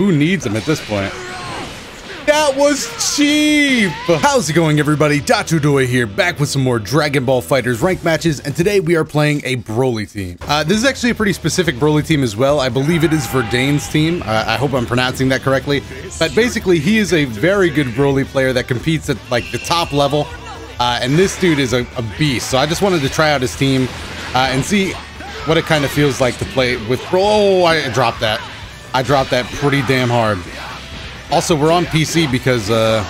Who needs them at this point? That was cheap! How's it going, everybody? DotoDoya here, back with some more Dragon Ball FighterZ ranked matches, and today we are playing a Broly team. This is actually a pretty specific Broly team as well. I believe it is Verdane's team. I hope I'm pronouncing that correctly. But basically, he is a very good Broly player that competes at, like, the top level. And this dude is a beast, so I just wanted to try out his team and see what it kind of feels like to play with. Oh, I dropped that. I dropped that pretty damn hard. Also, we're on PC because, oh,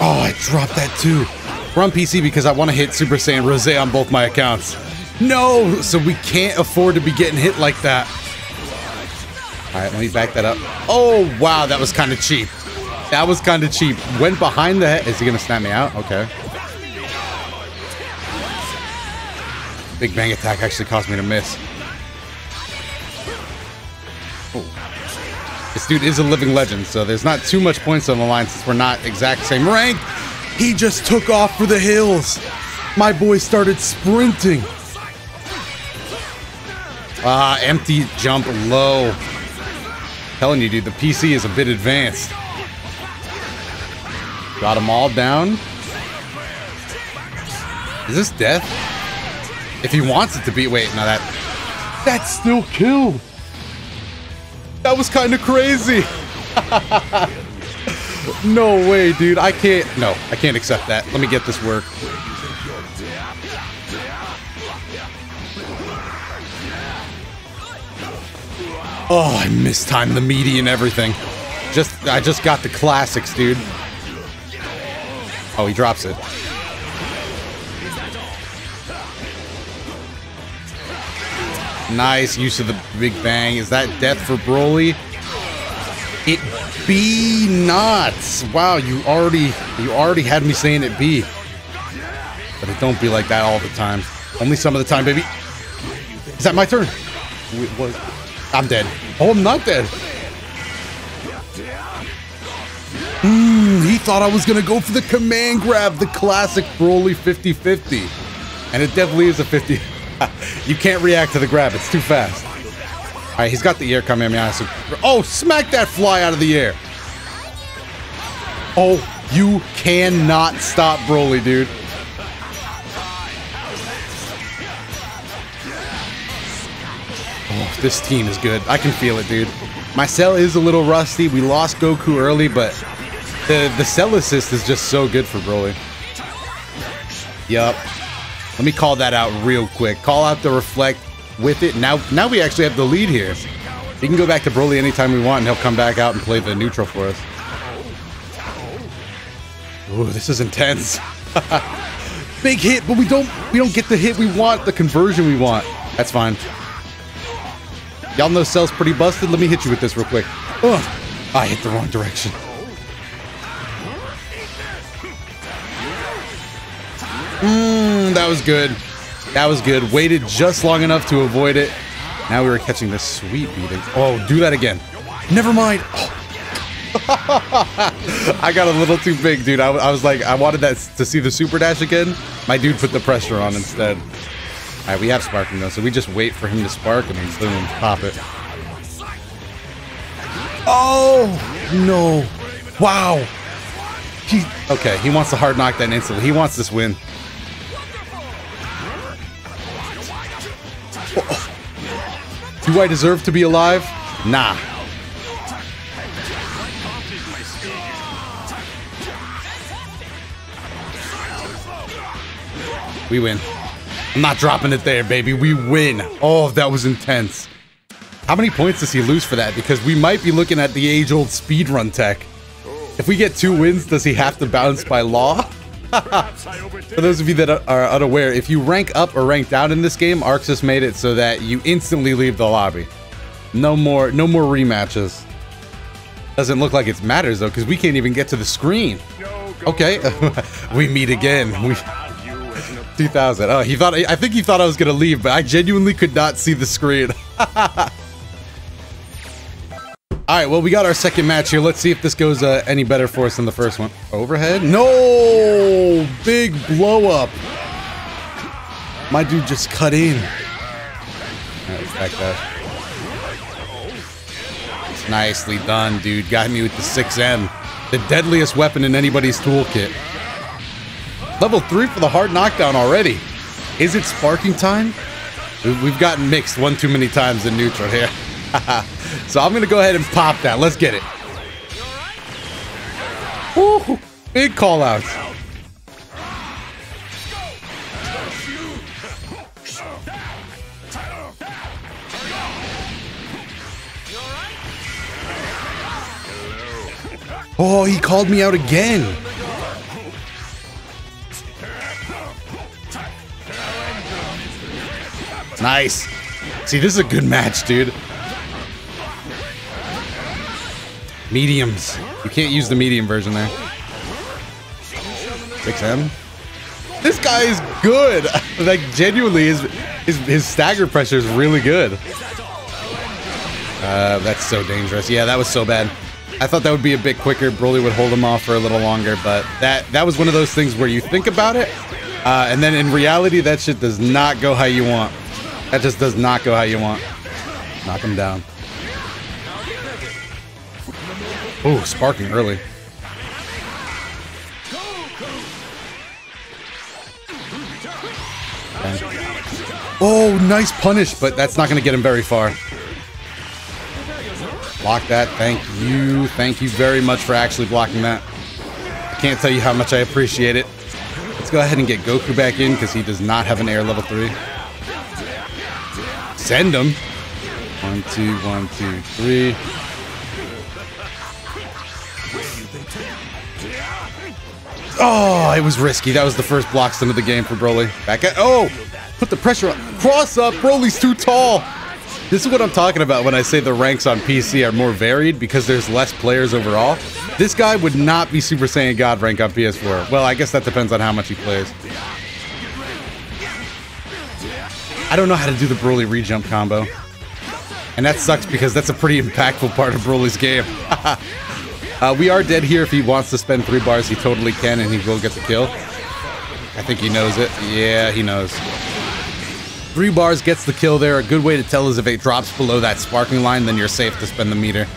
I dropped that too. We're on PC because I want to hit Super Saiyan Rose on both my accounts. No! So we can't afford to be getting hit like that. Alright, let me back that up. Oh, wow, that was kind of cheap. That was kind of cheap. Went behind the head. Is he going to snap me out? Okay. Big Bang Attack actually caused me to miss. This dude is a living legend, so there's not too much points on the line since we're not exact same rank. He just took off for the hills. My boy started sprinting. Ah, empty jump low. I'm telling you, dude, the PC is a bit advanced. Got them all down. Is this death? If he wants it to be, wait, no, that's still killed. That was kind of crazy. No way, dude. I can't. No, I can't accept that. Let me get this work. Oh, I mistimed the meaty and everything. I just got the classics, dude. Oh, he drops it. Nice use of the Big Bang. Is that death for Broly? It be not. Wow, you already had me saying it be. But it don't be like that all the time. Only some of the time, baby. Is that my turn? It was. I'm dead. Oh, I'm not dead. He thought I was going to go for the command grab. The classic Broly 50-50. And it definitely is a 50. You can't react to the grab. It's too fast. All right, he's got the air coming at me. Oh, smack that fly out of the air. Oh, you cannot stop Broly, dude. Oh, this team is good. I can feel it, dude. My cell is a little rusty. We lost Goku early, but the cell assist is just so good for Broly. Yup. Let me call that out real quick. Call out the reflect with it. Now we actually have the lead here. We can go back to Broly anytime we want, and he'll come back out and play the neutral for us. Ooh, this is intense. Big hit, but we don't get the hit we want, the conversion we want. That's fine. Y'all know Cell's pretty busted. Let me hit you with this real quick. Ugh, I hit the wrong direction. That was good. That was good. Waited just long enough to avoid it. Now we were catching this sweet beating. Oh, do that again. Never mind. Oh. I got a little too big, dude. I was like, I wanted that to see the super dash again. My dude put the pressure on instead. All right, we have sparking though, so we just wait for him to spark and then boom, pop it. Oh, no. Wow. Okay, he wants to hard knock that instantly. He wants this win. Do I deserve to be alive? Nah. We win. I'm not dropping it there, baby. We win. Oh, that was intense. How many points does he lose for that? Because we might be looking at the age-old speedrun tech. If we get 2 wins, does he have to bounce by law? For those of you that are unaware, if you rank up or rank down in this game, Arcsys made it so that you instantly leave the lobby. No more rematches. Doesn't look like it matters though, because we can't even get to the screen. Okay, we meet again. 2000. Oh, he thought. I think he thought I was gonna leave, but I genuinely could not see the screen. All right, well, we got our second match here. Let's see if this goes any better for us than the first one. Overhead? No! Big blow up. My dude just cut in. All right, let's back that. Nice, nicely done, dude. Got me with the 6M. The deadliest weapon in anybody's toolkit. Level 3 for the hard knockdown already. Is it sparking time? We've gotten mixed one too many times in neutral here. So I'm going to go ahead and pop that. Let's get it. Woo, big call outs. Oh, he called me out again. Nice. See, this is a good match, dude. Mediums. You can't use the medium version there. 6M. This guy is good. Like, genuinely, his stagger pressure is really good. That's so dangerous. Yeah, that was so bad. I thought that would be a bit quicker. Broly would hold him off for a little longer, but that was one of those things where you think about it, and then in reality, that shit does not go how you want. That just does not go how you want. Knock him down. Ooh, sparking early. And, oh, nice punish, but that's not going to get him very far. Block that. Thank you. Thank you very much for actually blocking that. I can't tell you how much I appreciate it. Let's go ahead and get Goku back in because he does not have an air level 3. Send him. 1, 2, 1, 2, 3. Oh, it was risky. That was the first block stun of the game for Broly. Back at. Oh, put the pressure on. Cross up. Broly's too tall. This is what I'm talking about when I say the ranks on PC are more varied because there's less players overall. This guy would not be Super Saiyan God rank on PS4. Well, I guess that depends on how much he plays. I don't know how to do the Broly re-jump combo. And that sucks because that's a pretty impactful part of Broly's game. We are dead here. If he wants to spend 3 bars, he totally can and he will get the kill. I think he knows it. Yeah, he knows. 3 bars gets the kill there. A good way to tell is if it drops below that sparking line, then you're safe to spend the meter.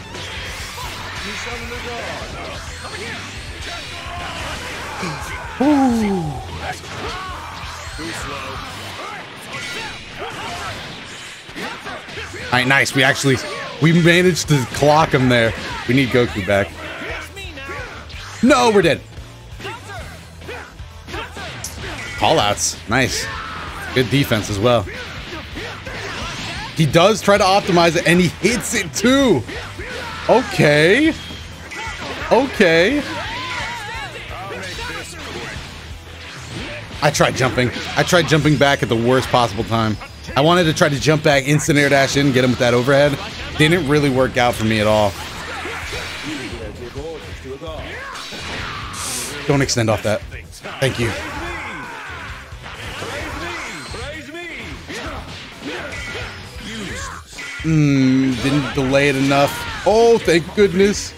Ooh. All right, nice. We managed to clock him there. We need Goku back. No, we're dead. Callouts. Nice. Good defense as well. He does try to optimize it, and he hits it too. Okay. Okay. I tried jumping. I tried jumping back at the worst possible time. I wanted to try to jump back, instant air dash in, get him with that overhead. Didn't really work out for me at all. Don't extend off that. Thank you. Didn't delay it enough. Oh, thank goodness.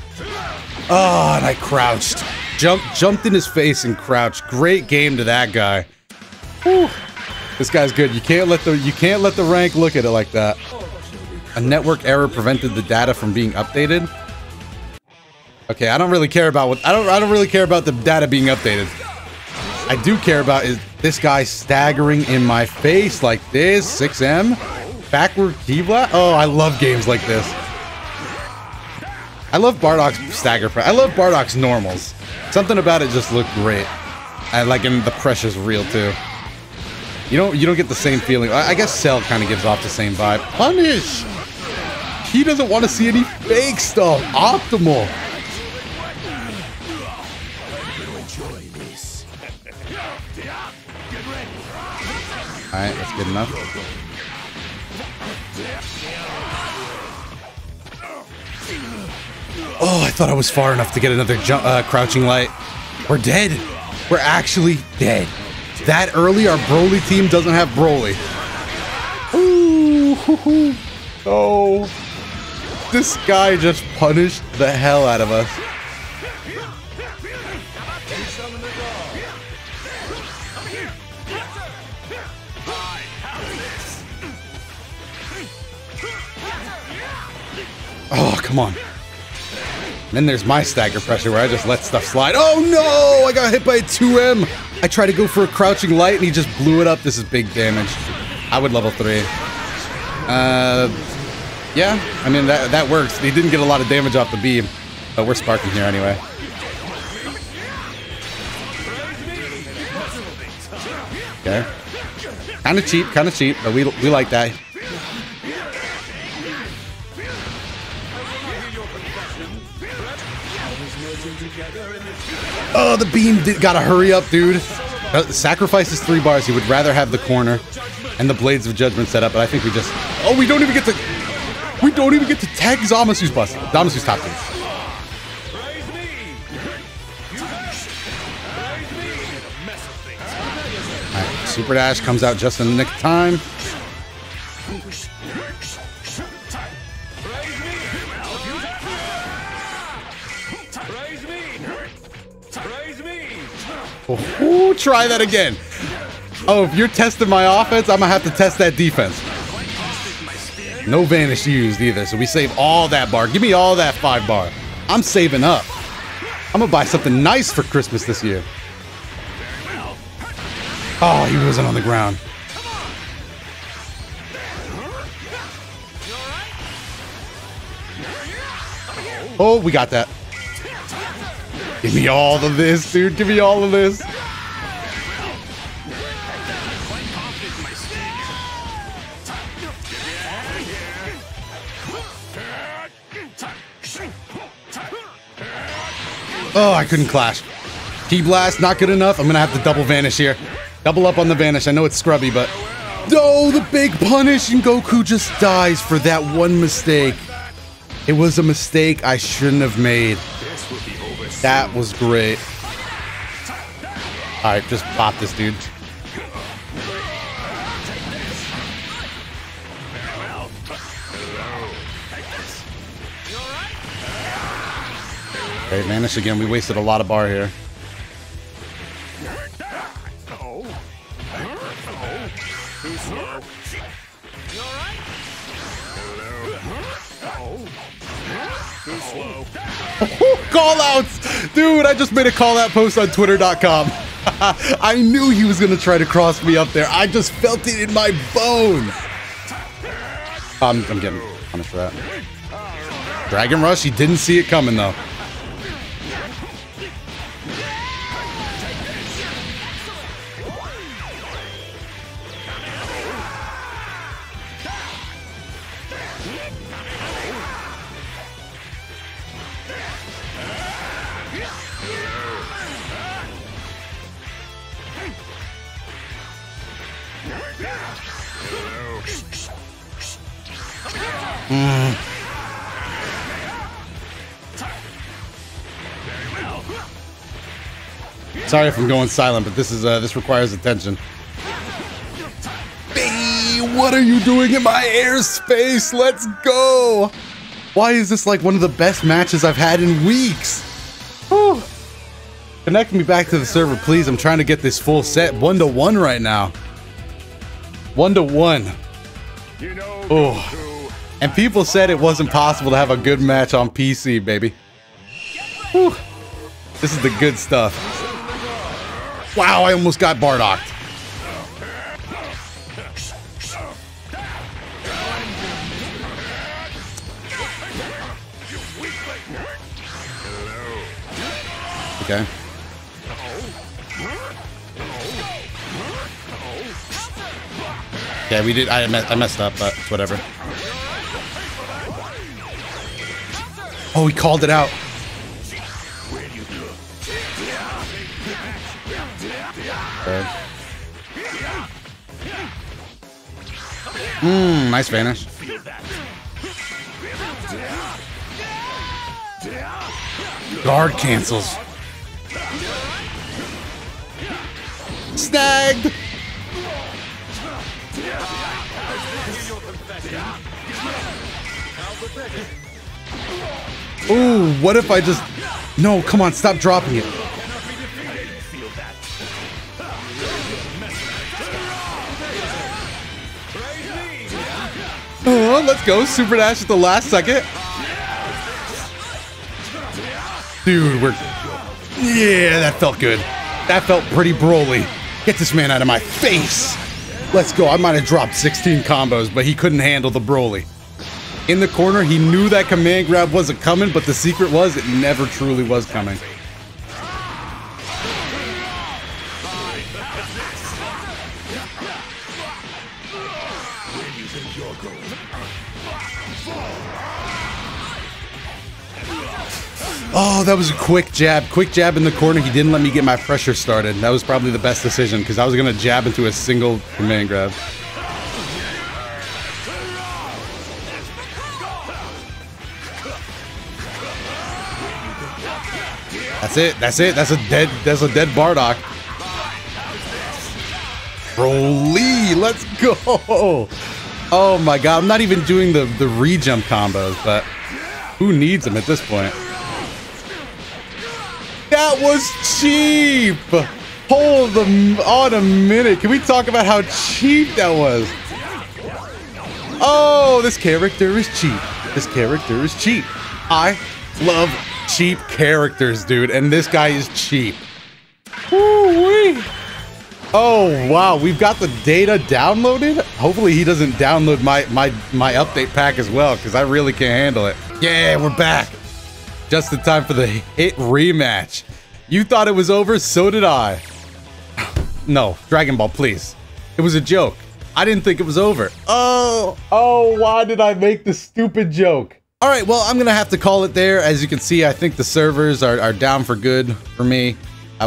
Oh, and I crouched. Jumped in his face and crouched. Great game to that guy. Whew. This guy's good. You can't let the rank look at it like that. A network error prevented the data from being updated. Okay, I don't really care about what I don't really care about the data being updated. I do care about is this guy staggering in my face like this. 6M. Backward key blast? Oh, I love games like this. I love Bardock's stagger. I love Bardock's normals. Something about it just looked great. I like, and the pressure's real too. You don't get the same feeling. I guess Cell kind of gives off the same vibe. Punish. He doesn't want to see any fake stuff. Optimal. All right, that's good enough. Oh, I thought I was far enough to get another jump, crouching light. We're dead. We're actually dead. That early, our Broly team doesn't have Broly. Ooh, hoo, hoo. Oh, this guy just punished the hell out of us. Oh, come on. And then there's my stagger pressure where I just let stuff slide. Oh no, I got hit by a 2M. I tried to go for a crouching light and he just blew it up. This is big damage. I would level 3. Yeah, I mean, that works. He didn't get a lot of damage off the beam, but we're sparking here anyway. Okay. Kind of cheap, but we like that. Oh, the beam gotta hurry up, dude. Sacrifice is 3 bars. He would rather have the corner and the Blades of Judgment set up, but I think we just... Oh, we don't even get to... We don't even get to tag Zamasu's bus. Zamasu's top team. Alright, Super Dash comes out just in the nick of time. Ooh, try that again. Oh, if you're testing my offense, I'm gonna have to test that defense. No vanish used either, so we save all that bar. Give me all that 5 bar. I'm saving up. I'm gonna buy something nice for Christmas this year. Oh, he wasn't on the ground. Oh, we got that. Give me all of this, dude. Give me all of this. Oh, I couldn't clash. Key blast, not good enough. I'm gonna have to double vanish here. Double up on the vanish. I know it's scrubby, but oh, the big punish, and Goku just dies for that one mistake. It was a mistake I shouldn't have made. That was great. All right, just pop this dude. Okay, vanish again. We wasted a lot of bar here. Call outs, dude. I just made a call out post on twitter.com. I knew he was gonna try to cross me up there. I just felt it in my bones. I'm getting punished for that dragon rush. He didn't see it coming though. Sorry if I'm going silent, but this is this requires attention. Hey, what are you doing in my airspace? Let's go! Why is this like one of the best matches I've had in weeks? Whew. Connect me back to the server, please. I'm trying to get this full set 1-to-1 right now. 1-to-1. Oh, and people said it wasn't possible to have a good match on PC, baby. Whew. This is the good stuff. Wow, I almost got Bardocked. Okay. Yeah, we did. I messed up, but whatever. Oh, he called it out. Mmm, nice vanish. Guard cancels. Snagged! Ooh, what if I just... No, come on, stop dropping it. Let's go. Super Dash at the last second. Dude, we're... Yeah, that felt good. That felt pretty Broly. Get this man out of my face. Let's go. I might have dropped 16 combos, but he couldn't handle the Broly. In the corner, he knew that command grab wasn't coming, but the secret was it never truly was coming. Oh, that was a quick jab. Quick jab in the corner. He didn't let me get my pressure started. That was probably the best decision because I was going to jab into a single command grab. That's it. That's it. That's a dead Bardock. Broly, let's go. Oh my God. I'm not even doing the re-jump combos, but who needs them at this point? That was cheap! Hold on a minute. Can we talk about how cheap that was? Oh, this character is cheap. This character is cheap. I love cheap characters, dude. And this guy is cheap. Woo-wee. Oh, wow. We've got the data downloaded. Hopefully he doesn't download my update pack as well, because I really can't handle it. Yeah, we're back. Just in time for the hit rematch. You thought it was over, so did I. No, Dragon Ball, please. It was a joke. I didn't think it was over. Oh, why did I make the stupid joke? All right, well, I'm gonna have to call it there. As you can see, I think the servers are down for good for me.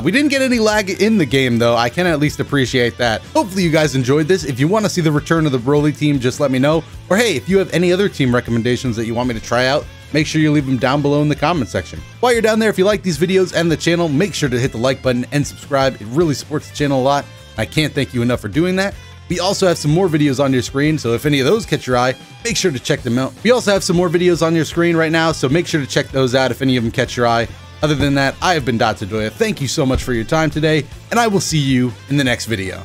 We didn't get any lag in the game, though. I can at least appreciate that. Hopefully you guys enjoyed this. If you want to see the return of the Broly team, just let me know. Or hey, if you have any other team recommendations that you want me to try out, make sure you leave them down below in the comment section. While you're down there, if you like these videos and the channel, make sure to hit the like button and subscribe. It really supports the channel a lot. I can't thank you enough for doing that. We also have some more videos on your screen, so if any of those catch your eye, make sure to check them out. We also have some more videos on your screen right now, so make sure to check those out if any of them catch your eye. Other than that, I have been DotoDoya. Thank you so much for your time today, and I will see you in the next video.